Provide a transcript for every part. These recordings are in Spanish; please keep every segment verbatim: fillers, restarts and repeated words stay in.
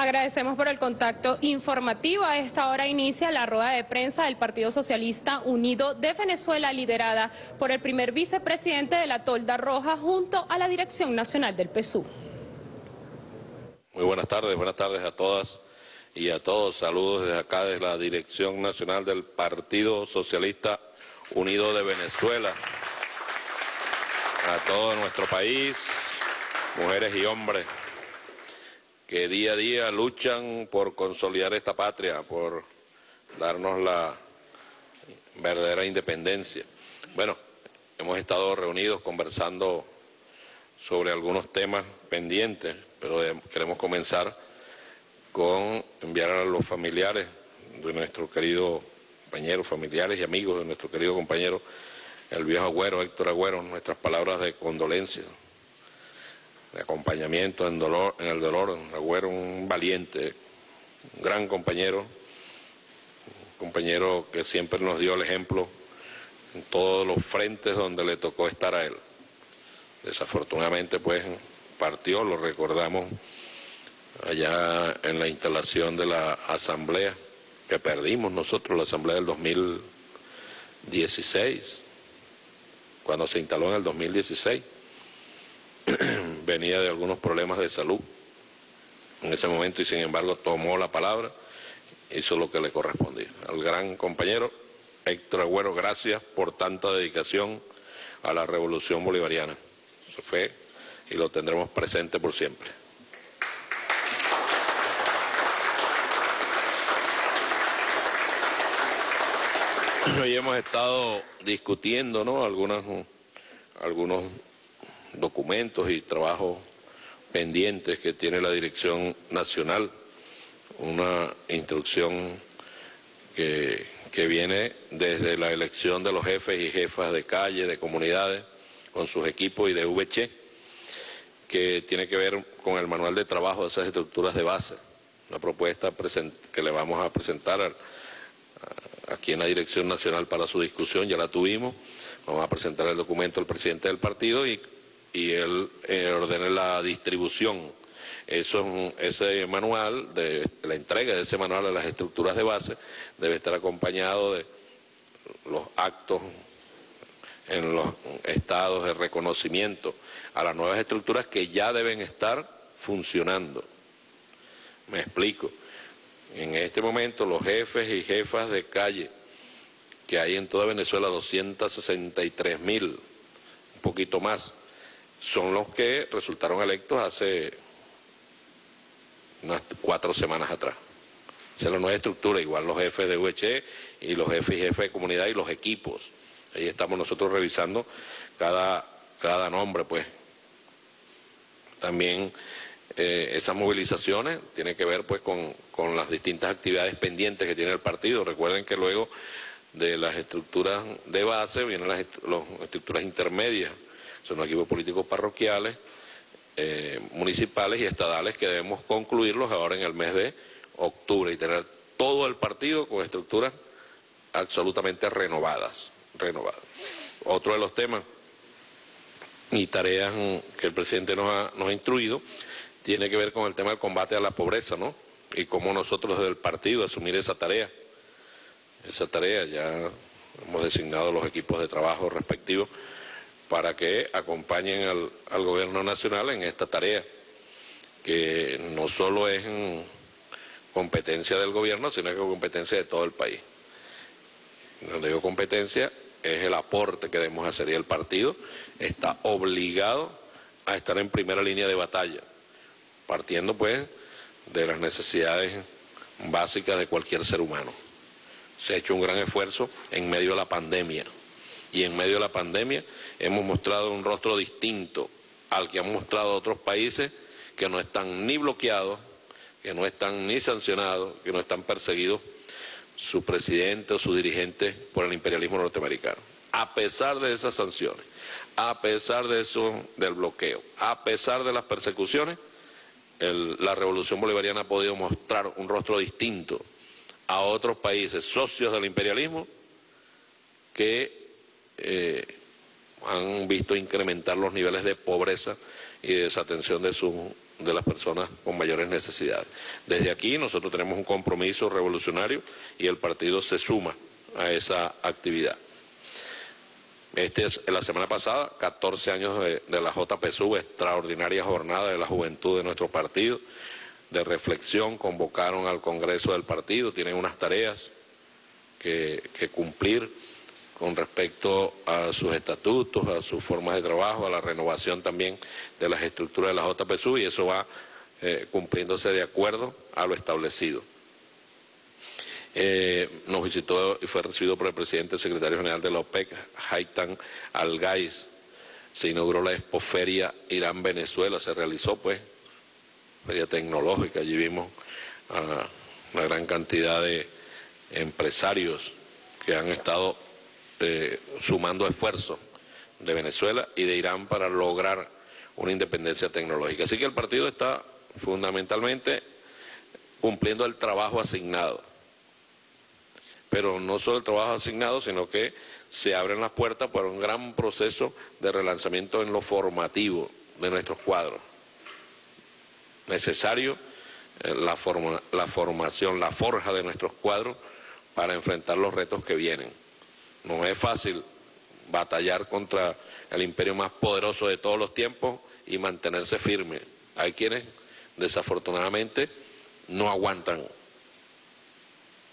Agradecemos por el contacto informativo. A esta hora inicia la rueda de prensa del Partido Socialista Unido de Venezuela, liderada por el primer vicepresidente de la Tolda Roja junto a la Dirección Nacional del P S U V. Muy buenas tardes, buenas tardes a todas y a todos. Saludos desde acá, desde la Dirección Nacional del Partido Socialista Unido de Venezuela. A todo nuestro país, mujeres y hombres que día a día luchan por consolidar esta patria, por darnos la verdadera independencia. Bueno, hemos estado reunidos conversando sobre algunos temas pendientes, pero queremos comenzar con enviar a los familiares de nuestro querido compañero, familiares y amigos de nuestro querido compañero, el viejo Agüero, Héctor Agüero, nuestras palabras de condolencia, de acompañamiento en dolor, en el dolor. Agüero, un valiente, un gran compañero, un compañero que siempre nos dio el ejemplo en todos los frentes donde le tocó estar a él. Desafortunadamente, pues, partió, lo recordamos allá en la instalación de la asamblea, que perdimos nosotros, la asamblea del dos mil dieciséis, cuando se instaló en el dos mil dieciséis. Venía de algunos problemas de salud en ese momento y sin embargo tomó la palabra, hizo lo que le correspondía. Al gran compañero Héctor Agüero, gracias por tanta dedicación a la revolución bolivariana. Eso fue y lo tendremos presente por siempre. Hoy hemos estado discutiendo, ¿no?, algunas, algunos documentos y trabajos pendientes que tiene la Dirección Nacional, una instrucción que, que viene desde la elección de los jefes y jefas de calle, de comunidades, con sus equipos y de V C H E, que tiene que ver con el manual de trabajo de esas estructuras de base, una propuesta que le vamos a presentar al aquí en la Dirección Nacional para su discusión. Ya la tuvimos, vamos a presentar el documento al presidente del partido y, y él eh, ordena la distribución. Eso, ese manual, de, la entrega de ese manual a las estructuras de base debe estar acompañado de los actos en los estados de reconocimiento a las nuevas estructuras que ya deben estar funcionando. Me explico. En este momento los jefes y jefas de calle, que hay en toda Venezuela doscientos sesenta y tres mil, un poquito más, son los que resultaron electos hace unas cuatro semanas atrás. O sea, la nueva estructura, igual los jefes de V C H E y los jefes y jefes de comunidad y los equipos. Ahí estamos nosotros revisando cada, cada nombre, pues. También... Eh, esas movilizaciones tienen que ver pues con, con las distintas actividades pendientes que tiene el partido. Recuerden que luego de las estructuras de base vienen las, las estructuras intermedias, son los equipos políticos parroquiales, eh, municipales y estadales, que debemos concluirlos ahora en el mes de octubre y tener todo el partido con estructuras absolutamente renovadas. renovadas. Otro de los temas y tareas que el presidente nos ha, nos ha instruido tiene que ver con el tema del combate a la pobreza, ¿no? Y cómo nosotros desde el partido asumir esa tarea. Esa tarea ya hemos designado los equipos de trabajo respectivos para que acompañen al, al gobierno nacional en esta tarea, que no solo es competencia del gobierno, sino que es competencia de todo el país. Donde digo competencia es el aporte que debemos hacer y el partido está obligado a estar en primera línea de batalla, partiendo pues de las necesidades básicas de cualquier ser humano. Se ha hecho un gran esfuerzo en medio de la pandemia, y en medio de la pandemia hemos mostrado un rostro distinto al que han mostrado otros países que no están ni bloqueados, que no están ni sancionados, que no están perseguidos su presidente o sus dirigentes por el imperialismo norteamericano. A pesar de esas sanciones, a pesar de eso, del bloqueo, a pesar de las persecuciones, El, la revolución bolivariana ha podido mostrar un rostro distinto a otros países socios del imperialismo que eh, han visto incrementar los niveles de pobreza y desatención de sus de las personas con mayores necesidades. Desde aquí nosotros tenemos un compromiso revolucionario y el partido se suma a esa actividad. Este es, la semana pasada, catorce años de, de la J P S U, extraordinaria jornada de la juventud de nuestro partido, de reflexión, convocaron al Congreso del partido, tienen unas tareas que, que cumplir con respecto a sus estatutos, a sus formas de trabajo, a la renovación también de las estructuras de la J P S U, y eso va eh, cumpliéndose de acuerdo a lo establecido. Eh, nos visitó y fue recibido por el presidente y secretario general de la OPEC, Haitham Al-Gais. Se inauguró la Expoferia Irán-Venezuela, se realizó pues, feria tecnológica, allí vimos a una gran cantidad de empresarios que han estado Eh, sumando esfuerzos de Venezuela y de Irán para lograr una independencia tecnológica. Así que el partido está fundamentalmente cumpliendo el trabajo asignado. Pero no solo el trabajo asignado, sino que se abren las puertas para un gran proceso de relanzamiento en lo formativo de nuestros cuadros. Necesario eh, la, forma, la formación, la forja de nuestros cuadros para enfrentar los retos que vienen. No es fácil batallar contra el imperio más poderoso de todos los tiempos y mantenerse firme. Hay quienes, desafortunadamente, no aguantan,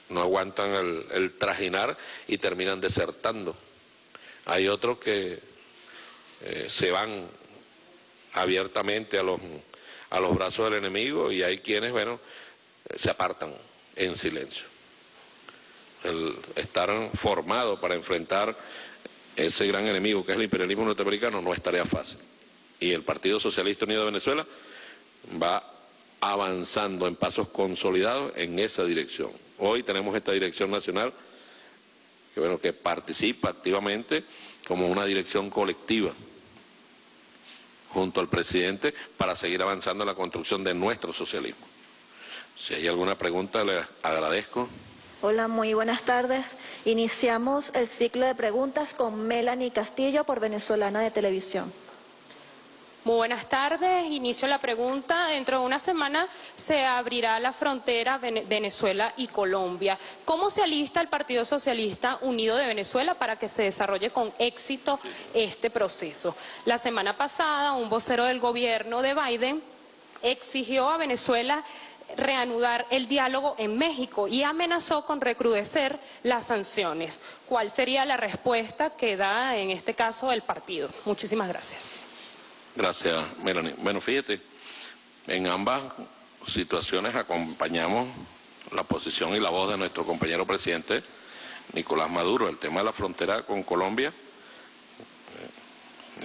no aguantan el, el trajinar y terminan desertando. Hay otros que eh, se van abiertamente a los, a los brazos del enemigo, y hay quienes, bueno, se apartan en silencio. El estar formado para enfrentar ese gran enemigo que es el imperialismo norteamericano no es tarea fácil. Y el Partido Socialista Unido de Venezuela va avanzando en pasos consolidados en esa dirección. Hoy tenemos esta dirección nacional que, bueno, que participa activamente como una dirección colectiva junto al presidente para seguir avanzando en la construcción de nuestro socialismo. Si hay alguna pregunta, le agradezco. Hola, muy buenas tardes. Iniciamos el ciclo de preguntas con Melanie Castillo por Venezolana de Televisión. Muy buenas tardes. Inicio la pregunta. Dentro de una semana se abrirá la frontera Venezuela y Colombia. ¿Cómo se alista el Partido Socialista Unido de Venezuela para que se desarrolle con éxito este proceso? La semana pasada, un vocero del gobierno de Biden exigió a Venezuela reanudar el diálogo en México y amenazó con recrudecer las sanciones. ¿Cuál sería la respuesta que da en este caso el partido? Muchísimas gracias. Gracias, Melanie. Bueno, fíjate, en ambas situaciones acompañamos la posición y la voz de nuestro compañero presidente Nicolás Maduro. El tema de la frontera con Colombia,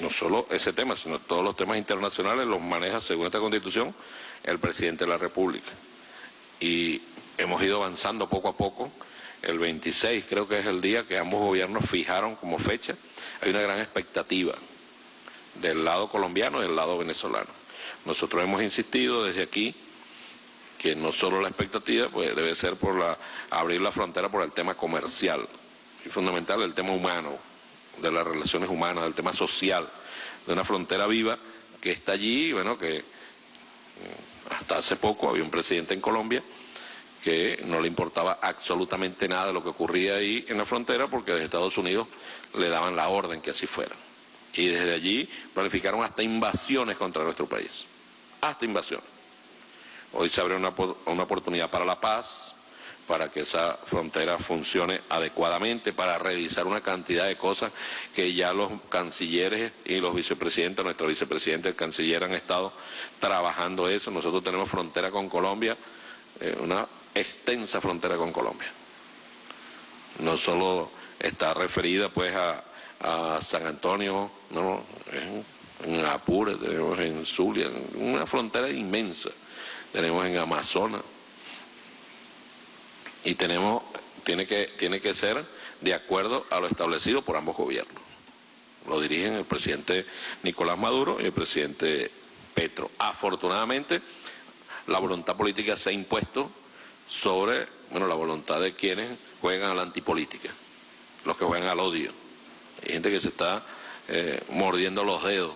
no solo ese tema, sino todos los temas internacionales los maneja, según esta Constitución, el presidente de la República. Y hemos ido avanzando poco a poco. El veintiséis creo que es el día que ambos gobiernos fijaron como fecha. Hay una gran expectativa del lado colombiano y del lado venezolano. Nosotros hemos insistido desde aquí que no solo la expectativa pues debe ser por la abrir la frontera por el tema comercial, y fundamental el tema humano, de las relaciones humanas, del tema social, de una frontera viva que está allí, bueno, que hasta hace poco había un presidente en Colombia que no le importaba absolutamente nada de lo que ocurría ahí en la frontera, porque desde Estados Unidos le daban la orden que así fuera. Y desde allí planificaron hasta invasiones contra nuestro país. Hasta invasiones. Hoy se abre una, una oportunidad para la paz, para que esa frontera funcione adecuadamente, para revisar una cantidad de cosas que ya los cancilleres y los vicepresidentes, nuestro vicepresidente, el canciller, han estado trabajando eso. Nosotros tenemos frontera con Colombia, eh, una extensa frontera con Colombia. No solo está referida pues a, a San Antonio, no, en, en Apure, tenemos en Zulia, una frontera inmensa, tenemos en Amazonas. Y tenemos, tiene que, tiene que ser de acuerdo a lo establecido por ambos gobiernos. Lo dirigen el presidente Nicolás Maduro y el presidente Petro. Afortunadamente, la voluntad política se ha impuesto sobre, bueno, la voluntad de quienes juegan a la antipolítica, los que juegan al odio. Hay gente que se está eh, mordiendo los dedos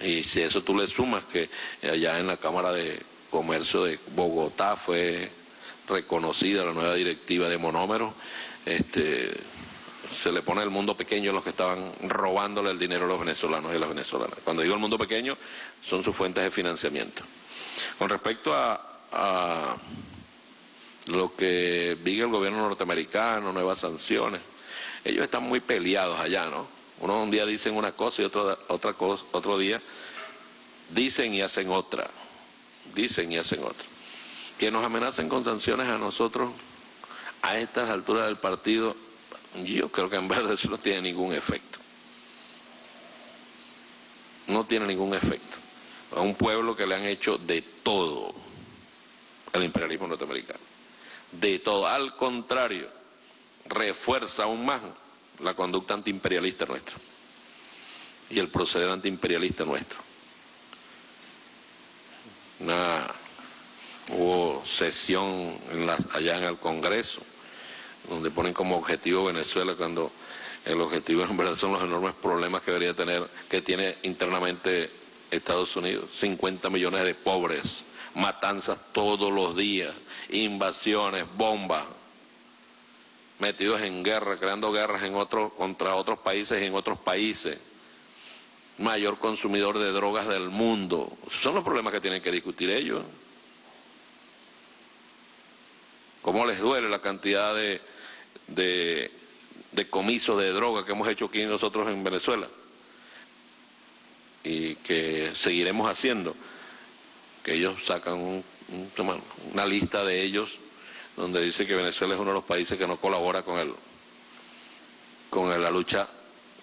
Y si eso tú le sumas que allá en la Cámara de Comercio de Bogotá fue reconocida la nueva directiva de monómeros, este, se le pone el mundo pequeño a los que estaban robándole el dinero a los venezolanos y a las venezolanas. Cuando digo el mundo pequeño, son sus fuentes de financiamiento. Con respecto a, a lo que diga el gobierno norteamericano, nuevas sanciones, ellos están muy peleados allá, ¿no? Uno un día dicen una cosa y otro, otra cosa, otro día dicen y hacen otra. Dicen y hacen otra. Que nos amenacen con sanciones a nosotros a estas alturas del partido, yo creo que en verdad eso no tiene ningún efecto. No tiene ningún efecto. A un pueblo que le han hecho de todo al imperialismo norteamericano. De todo. Al contrario, refuerza aún más la conducta antiimperialista nuestra y el proceder antiimperialista nuestro. Una, hubo sesión en la, allá en el Congreso donde ponen como objetivo Venezuela cuando el objetivo en verdad son los enormes problemas que debería tener, que tiene internamente Estados Unidos. cincuenta millones de pobres, matanzas todos los días, invasiones, bombas, metidos en guerra, creando guerras en otro, contra otros países y en otros países. Mayor consumidor de drogas del mundo. Esos son los problemas que tienen que discutir ellos. ¿Cómo les duele la cantidad de, de, de comisos de droga que hemos hecho aquí nosotros en Venezuela? Y que seguiremos haciendo. Que ellos sacan un, un, una lista de ellos donde dice que Venezuela es uno de los países que no colabora con el, con la lucha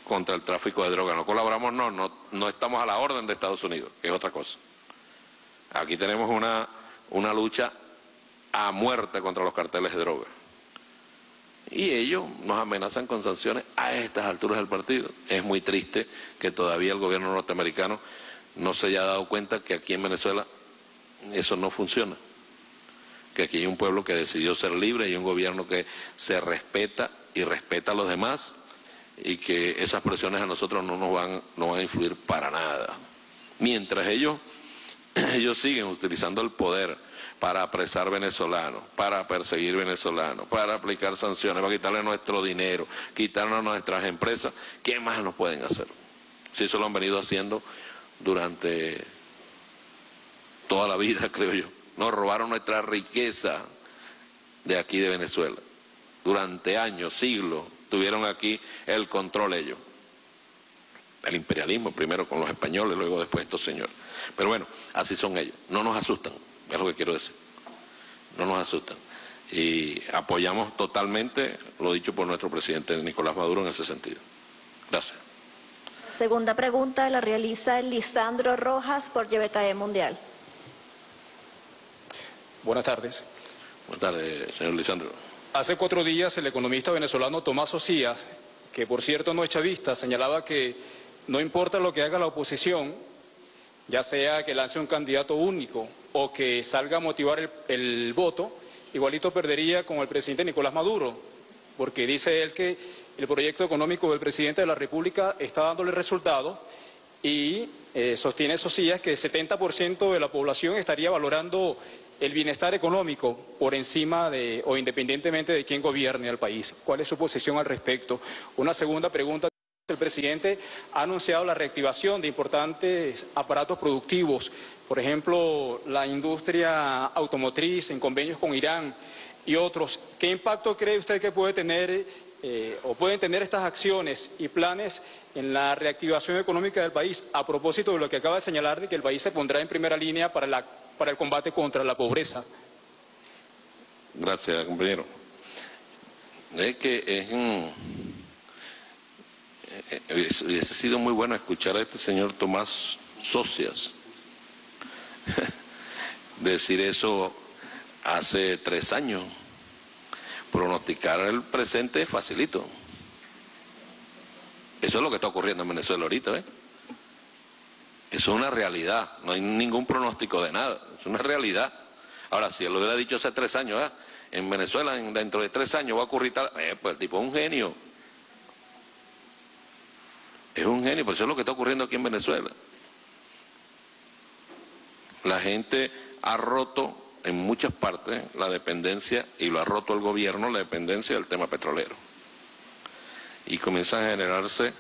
contra el tráfico de drogas. No colaboramos, no, no, no estamos a la orden de Estados Unidos, que es otra cosa. Aquí tenemos una, una lucha a muerte contra los carteles de drogas. Y ellos nos amenazan con sanciones a estas alturas del partido. Es muy triste que todavía el gobierno norteamericano no se haya dado cuenta que aquí en Venezuela eso no funciona. Que aquí hay un pueblo que decidió ser libre y un gobierno que se respeta y respeta a los demás y que esas presiones a nosotros no nos van, no van a influir para nada. Mientras ellos, ellos siguen utilizando el poder para apresar venezolanos, para perseguir venezolanos, para aplicar sanciones, para quitarle nuestro dinero, quitarnos nuestras empresas, ¿qué más nos pueden hacer? Si eso lo han venido haciendo durante toda la vida, creo yo. Nos robaron nuestra riqueza de aquí de Venezuela. Durante años, siglos, tuvieron aquí el control ellos. El imperialismo, primero con los españoles, luego después estos señores. Pero bueno, así son ellos. No nos asustan, es lo que quiero decir. No nos asustan. Y apoyamos totalmente lo dicho por nuestro presidente Nicolás Maduro en ese sentido. Gracias. Segunda pregunta la realiza Lisandro Rojas por J B K E Mundial. Buenas tardes. Buenas tardes, señor Lisandro. Hace cuatro días el economista venezolano Tomás Socías, que por cierto no es chavista, señalaba que no importa lo que haga la oposición, ya sea que lance un candidato único o que salga a motivar el, el voto, igualito perdería con el presidente Nicolás Maduro, porque dice él que el proyecto económico del presidente de la República está dándole resultados y eh, sostiene Socías que el setenta por ciento de la población estaría valorando el bienestar económico por encima de o independientemente de quién gobierne al país. ¿Cuál es su posición al respecto? Una segunda pregunta. El presidente ha anunciado la reactivación de importantes aparatos productivos, por ejemplo, la industria automotriz en convenios con Irán y otros. ¿Qué impacto cree usted que puede tener eh, o pueden tener estas acciones y planes en la reactivación económica del país? A propósito de lo que acaba de señalar, de que el país se pondrá en primera línea para la para el combate contra la pobreza. Gracias, compañero. Es que es un... hubiese sido muy bueno escuchar a este señor Tomás Socías decir eso hace tres años. Pronosticar el presente es facilito. Eso es lo que está ocurriendo en Venezuela ahorita, ¿eh? Eso es una realidad, no hay ningún pronóstico de nada, es una realidad. Ahora, si él lo hubiera dicho hace tres años, ¿eh? En Venezuela en, dentro de tres años va a ocurrir tal... Eh, pues el tipo es un genio. Es un genio, pues eso es lo que está ocurriendo aquí en Venezuela. La gente ha roto en muchas partes la dependencia, y lo ha roto el gobierno, la dependencia del tema petrolero. Y comienzan a generarse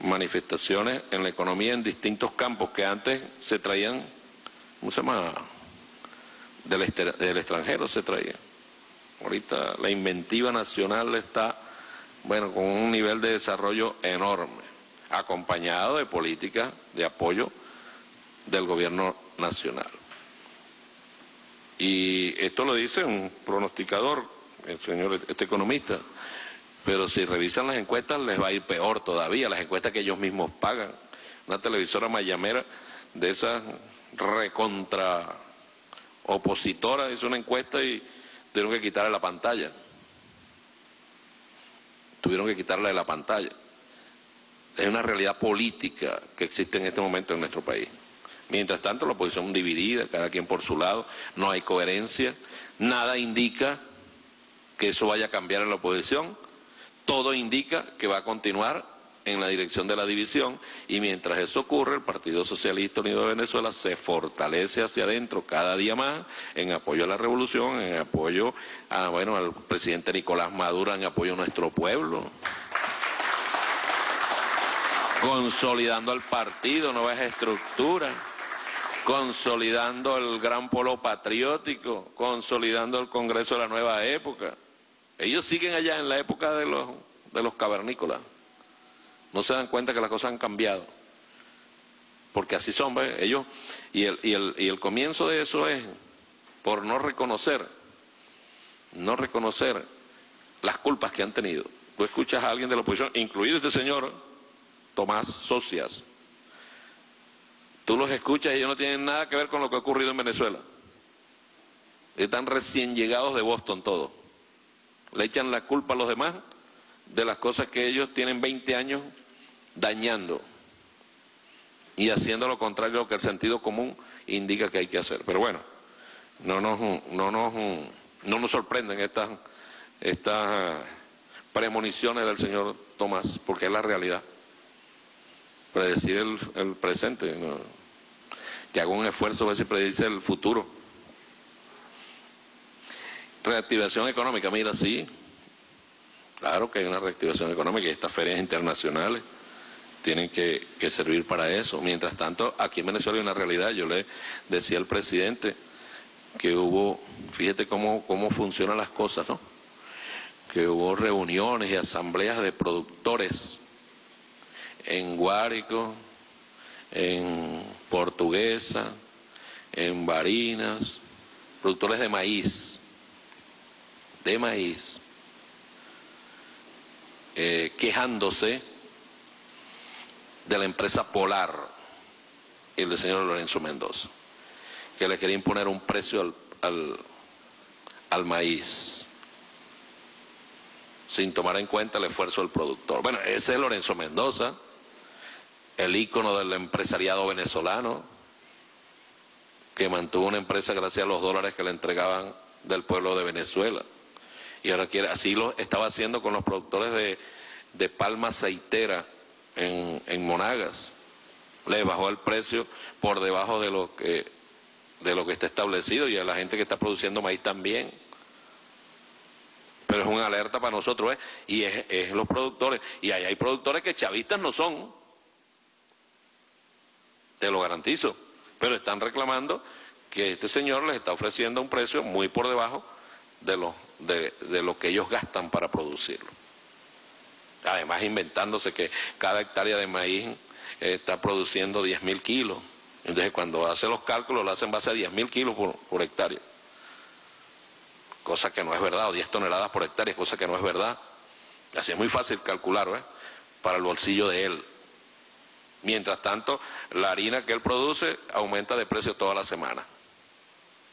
manifestaciones en la economía en distintos campos que antes se traían, ¿cómo se llama?, del, exter del extranjero se traía. Ahorita la inventiva nacional está, bueno, con un nivel de desarrollo enorme, acompañado de políticas de apoyo del gobierno nacional. Y esto lo dice un pronosticador, el señor este economista, pero si revisan las encuestas les va a ir peor todavía, las encuestas que ellos mismos pagan. Una televisora mayamera de esas recontra opositora hizo una encuesta y tuvieron que quitarle la pantalla. Tuvieron que quitarle de la pantalla. Es una realidad política que existe en este momento en nuestro país. Mientras tanto, la oposición dividida, cada quien por su lado, no hay coherencia, nada indica que eso vaya a cambiar en la oposición, todo indica que va a continuar en la dirección de la división, y mientras eso ocurre, el Partido Socialista Unido de Venezuela se fortalece hacia adentro cada día más, en apoyo a la revolución, en apoyo a, bueno, al presidente Nicolás Maduro, en apoyo a nuestro pueblo. Consolidando al partido, nuevas estructuras, consolidando el gran polo patriótico, consolidando el Congreso de la Nueva Época. Ellos siguen allá en la época de los, de los cavernícolas. No se dan cuenta que las cosas han cambiado. Porque así son, ¿ves? Ellos, y el, y, el, y el comienzo de eso es por no reconocer, no reconocer las culpas que han tenido. Tú escuchas a alguien de la oposición, incluido este señor Tomás Socías. Tú los escuchas y ellos no tienen nada que ver con lo que ha ocurrido en Venezuela. Están recién llegados de Boston todos. Le echan la culpa a los demás de las cosas que ellos tienen veinte años dañando y haciendo lo contrario a lo que el sentido común indica que hay que hacer. Pero bueno, no nos, no nos, no nos sorprenden estas, estas premoniciones del señor Tomás, porque es la realidad. Predecir el, el presente, ¿no? Que haga un esfuerzo a ver si predice el futuro. Reactivación económica, mira, sí, claro que hay una reactivación económica y estas ferias internacionales tienen que, que servir para eso. Mientras tanto, aquí en Venezuela hay una realidad. Yo le decía al presidente que hubo, fíjate cómo, cómo funcionan las cosas, ¿no? Que hubo reuniones y asambleas de productores en Guárico, en Portuguesa, en Barinas, productores de maíz, de maíz, eh, quejándose de la empresa Polar y el señor Lorenzo Mendoza, que le quería imponer un precio al, al, al maíz, sin tomar en cuenta el esfuerzo del productor. Bueno, ese es Lorenzo Mendoza, el ícono del empresariado venezolano, que mantuvo una empresa gracias a los dólares que le entregaban del pueblo de Venezuela. Y ahora quiere, así lo estaba haciendo con los productores de, de palma aceitera en, en Monagas. Le bajó el precio por debajo de lo que, de lo que está establecido, y a la gente que está produciendo maíz también. Pero es una alerta para nosotros, ¿eh? Y es, es los productores. Y ahí hay productores que chavistas no son, te lo garantizo, pero están reclamando que este señor les está ofreciendo un precio muy por debajo de lo, de, de lo que ellos gastan para producirlo. Además, inventándose que cada hectárea de maíz eh, está produciendo diez mil kilos. Entonces, cuando hace los cálculos, lo hacen en base a diez mil kilos por, por hectárea. Cosa que no es verdad, o diez toneladas por hectárea, cosa que no es verdad. Así es muy fácil calcular, ¿eh? Para el bolsillo de él. Mientras tanto, la harina que él produce aumenta de precio toda la semana.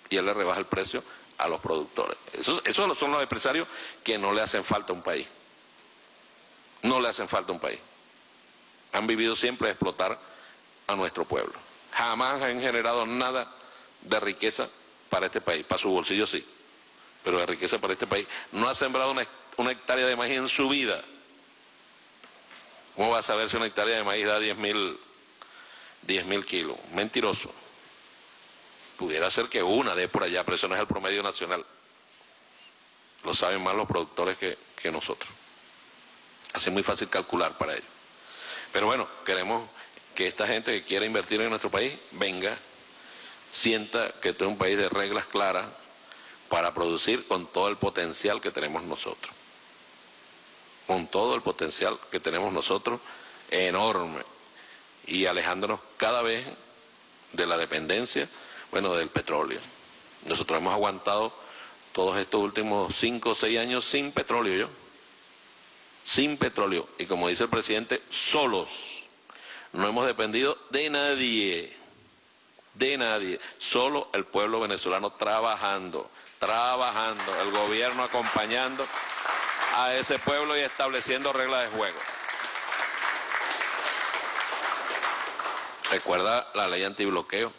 Y él le rebaja el precio a los productores. Esos, esos son los empresarios que no le hacen falta a un país. No le hacen falta a un país. Han vivido siempre de explotar a nuestro pueblo. Jamás han generado nada de riqueza para este país. Para su bolsillo sí, pero la riqueza para este país. No ha sembrado una, una hectárea de maíz en su vida. ¿Cómo va a saber si una hectárea de maíz da diez mil kilos? Mentiroso. Pudiera ser que una de por allá, pero eso no es el promedio nacional. Lo saben más los productores que, que nosotros. Así es muy fácil calcular para ellos. Pero bueno, queremos que esta gente que quiera invertir en nuestro país venga, sienta que este es un país de reglas claras para producir con todo el potencial que tenemos nosotros. Con todo el potencial que tenemos nosotros, enorme. Y alejándonos cada vez de la dependencia, bueno, del petróleo. Nosotros hemos aguantado todos estos últimos cinco o seis años sin petróleo, yo. Sin petróleo. Y como dice el presidente, solos. No hemos dependido de nadie. De nadie. Solo el pueblo venezolano trabajando. Trabajando. El gobierno acompañando a ese pueblo y estableciendo reglas de juego. Recuerda la ley antibloqueo,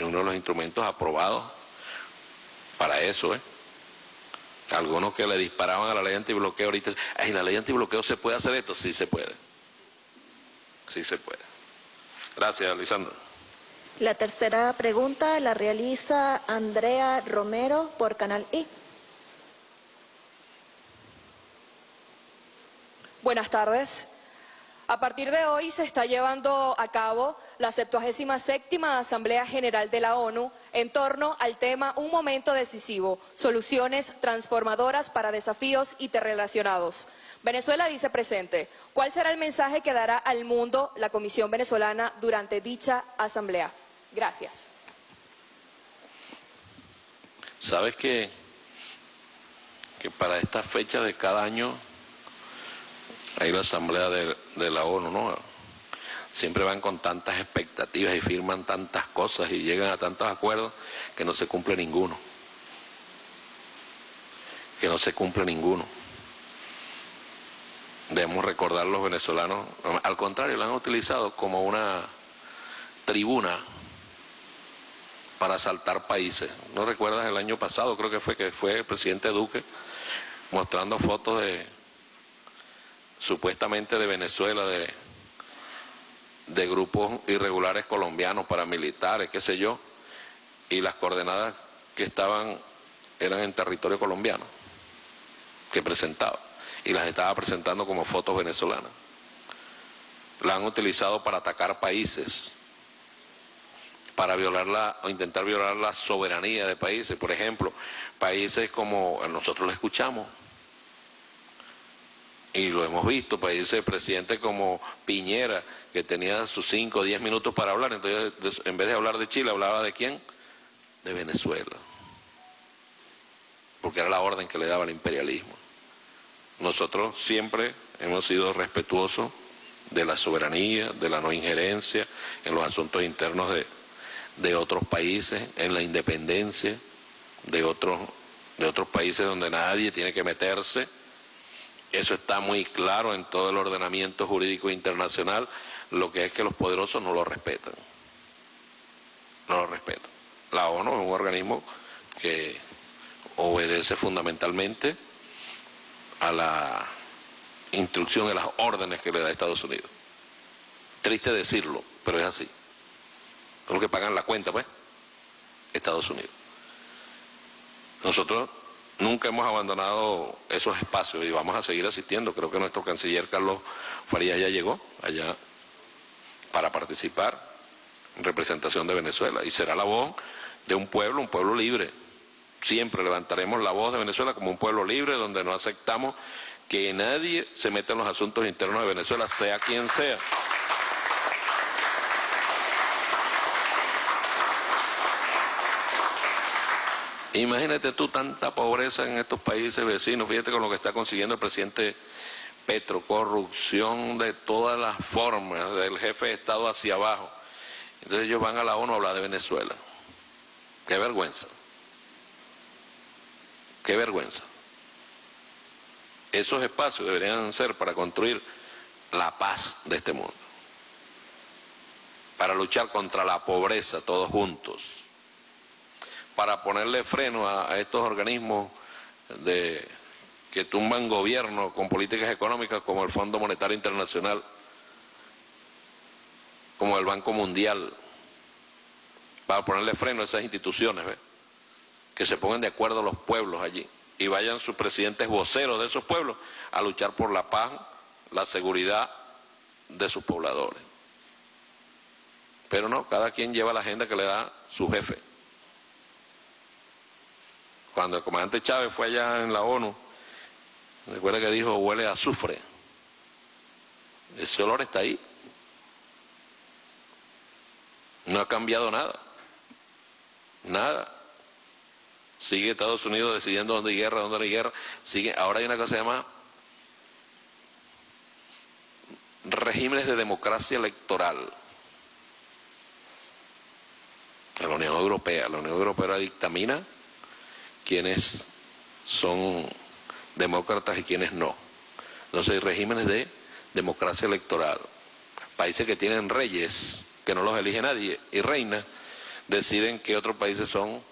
uno de los instrumentos aprobados para eso, ¿eh? Algunos que le disparaban a la ley antibloqueo ahorita, ay, la ley antibloqueo, ¿se puede hacer esto? Sí se puede, sí se puede. Gracias, Lisandro. La tercera pregunta la realiza Andrea Romero por Canal I. Buenas tardes. A partir de hoy se está llevando a cabo la septuagésima séptima Asamblea General de la ONU en torno al tema Un Momento Decisivo, Soluciones Transformadoras para Desafíos Interrelacionados. Venezuela dice presente. ¿Cuál será el mensaje que dará al mundo la Comisión Venezolana durante dicha asamblea? Gracias. ¿Sabes qué? Que para esta fecha de cada año ahí la asamblea de, de la ONU, ¿no? Siempre van con tantas expectativas y firman tantas cosas y llegan a tantos acuerdos que no se cumple ninguno. Que no se cumple ninguno. Debemos recordar los venezolanos, al contrario, lo han utilizado como una tribuna para asaltar países. ¿No recuerdas el año pasado? Creo que fue que fue el presidente Duque mostrando fotos de supuestamente de Venezuela, de, de grupos irregulares colombianos, paramilitares, qué sé yo, y las coordenadas que estaban eran en territorio colombiano, que presentaba, y las estaba presentando como fotos venezolanas. La han utilizado para atacar países, para violarla o intentar violar la soberanía de países. Por ejemplo, países como nosotros lo escuchamos, y lo hemos visto, países, presidentes como Piñera, que tenía sus cinco o diez minutos para hablar. Entonces, en vez de hablar de Chile, hablaba de ¿quién? De Venezuela. Porque era la orden que le daba el imperialismo. Nosotros siempre hemos sido respetuosos de la soberanía, de la no injerencia en los asuntos internos de, de otros países, en la independencia de otros, de otros países donde nadie tiene que meterse. Eso está muy claro en todo el ordenamiento jurídico internacional, lo que es que los poderosos no lo respetan. No lo respetan. La ONU es un organismo que obedece fundamentalmente a la instrucción de las órdenes que le da Estados Unidos. Triste decirlo, pero es así. Con lo que pagan la cuenta, pues, Estados Unidos. Nosotros nunca hemos abandonado esos espacios y vamos a seguir asistiendo. Creo que nuestro canciller Carlos Faría ya llegó allá para participar en representación de Venezuela. Y será la voz de un pueblo, un pueblo libre. Siempre levantaremos la voz de Venezuela como un pueblo libre donde no aceptamos que nadie se meta en los asuntos internos de Venezuela, sea quien sea. Imagínate tú tanta pobreza en estos países vecinos, fíjate con lo que está consiguiendo el presidente Petro, corrupción de todas las formas, del jefe de Estado hacia abajo. Entonces ellos van a la ONU a hablar de Venezuela. Qué vergüenza. Qué vergüenza. Esos espacios deberían ser para construir la paz de este mundo, para luchar contra la pobreza todos juntos, para ponerle freno a, a estos organismos de, que tumban gobierno con políticas económicas como el Fondo Monetario Internacional, como el Banco Mundial, para ponerle freno a esas instituciones, ¿ve? Que se pongan de acuerdo los pueblos allí y vayan sus presidentes voceros de esos pueblos a luchar por la paz, la seguridad de sus pobladores. Pero no, cada quien lleva la agenda que le da su jefe. Cuando el comandante Chávez fue allá en la ONU, recuerda que dijo, huele a azufre. Ese olor está ahí. No ha cambiado nada. Nada. Sigue Estados Unidos decidiendo dónde hay guerra, dónde no hay guerra. Sigue. Ahora hay una cosa que se llama regímenes de democracia electoral. La Unión Europea. La Unión Europea dictamina quiénes son demócratas y quiénes no. Entonces hay regímenes de democracia electoral. Países que tienen reyes, que no los elige nadie, y reinas, deciden qué otros países son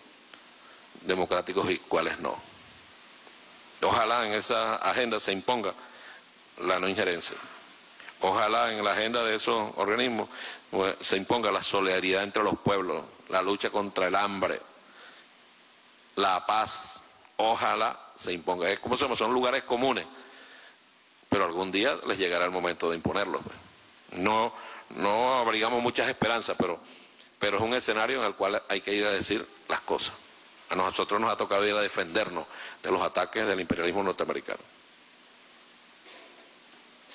democráticos y cuáles no. Ojalá en esa agenda se imponga la no injerencia. Ojalá en la agenda de esos organismos se imponga la solidaridad entre los pueblos, la lucha contra el hambre, la paz. Ojalá se imponga. Es como se llama, son lugares comunes, pero algún día les llegará el momento de imponerlos. No, no abrigamos muchas esperanzas, pero, pero es un escenario en el cual hay que ir a decir las cosas. A nosotros nos ha tocado ir a defendernos de los ataques del imperialismo norteamericano.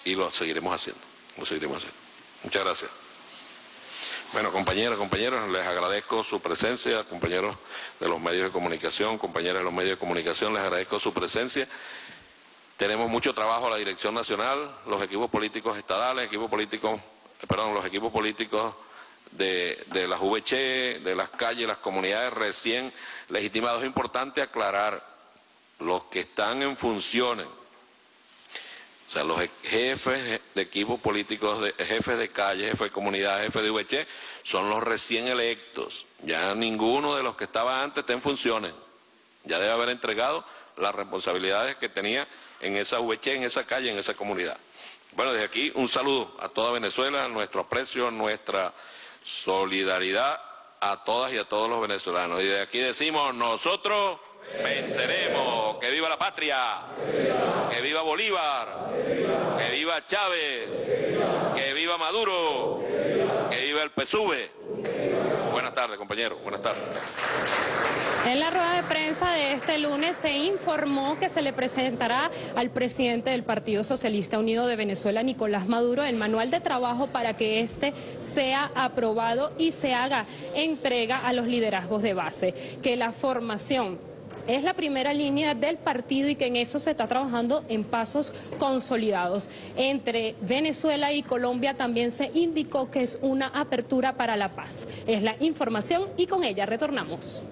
Y lo seguiremos haciendo, lo seguiremos haciendo. Muchas gracias. Bueno, compañeras, compañeros, les agradezco su presencia, compañeros de los medios de comunicación, compañeras de los medios de comunicación, les agradezco su presencia. Tenemos mucho trabajo la Dirección Nacional, los equipos políticos estadales, equipos políticos, perdón, los equipos políticos de, de las V C H E, de las calles, las comunidades recién legitimados. Es importante aclarar, los que están en funciones, o sea, los jefes de equipos políticos, de, jefes de calle, jefes de comunidad, jefes de V C H E, son los recién electos. Ya ninguno de los que estaba antes está en funciones. Ya debe haber entregado las responsabilidades que tenía en esa V C H E, en esa calle, en esa comunidad. Bueno, desde aquí un saludo a toda Venezuela, nuestro aprecio, nuestra solidaridad a todas y a todos los venezolanos. Y desde aquí decimos, nosotros venceremos. ¡Que viva la patria! ¡Que viva Bolívar! ¡Que viva Chávez! ¡Que viva Maduro! ¡Que viva el P S U V! Buenas tardes, compañeros. Buenas tardes. En la rueda de prensa de este lunes se informó que se le presentará al presidente del Partido Socialista Unido de Venezuela, Nicolás Maduro, el manual de trabajo para que este sea aprobado y se haga entrega a los liderazgos de base. Que la formación es la primera línea del partido y que en eso se está trabajando en pasos consolidados. Entre Venezuela y Colombia también se indicó que es una apertura para la paz. Es la información y con ella retornamos.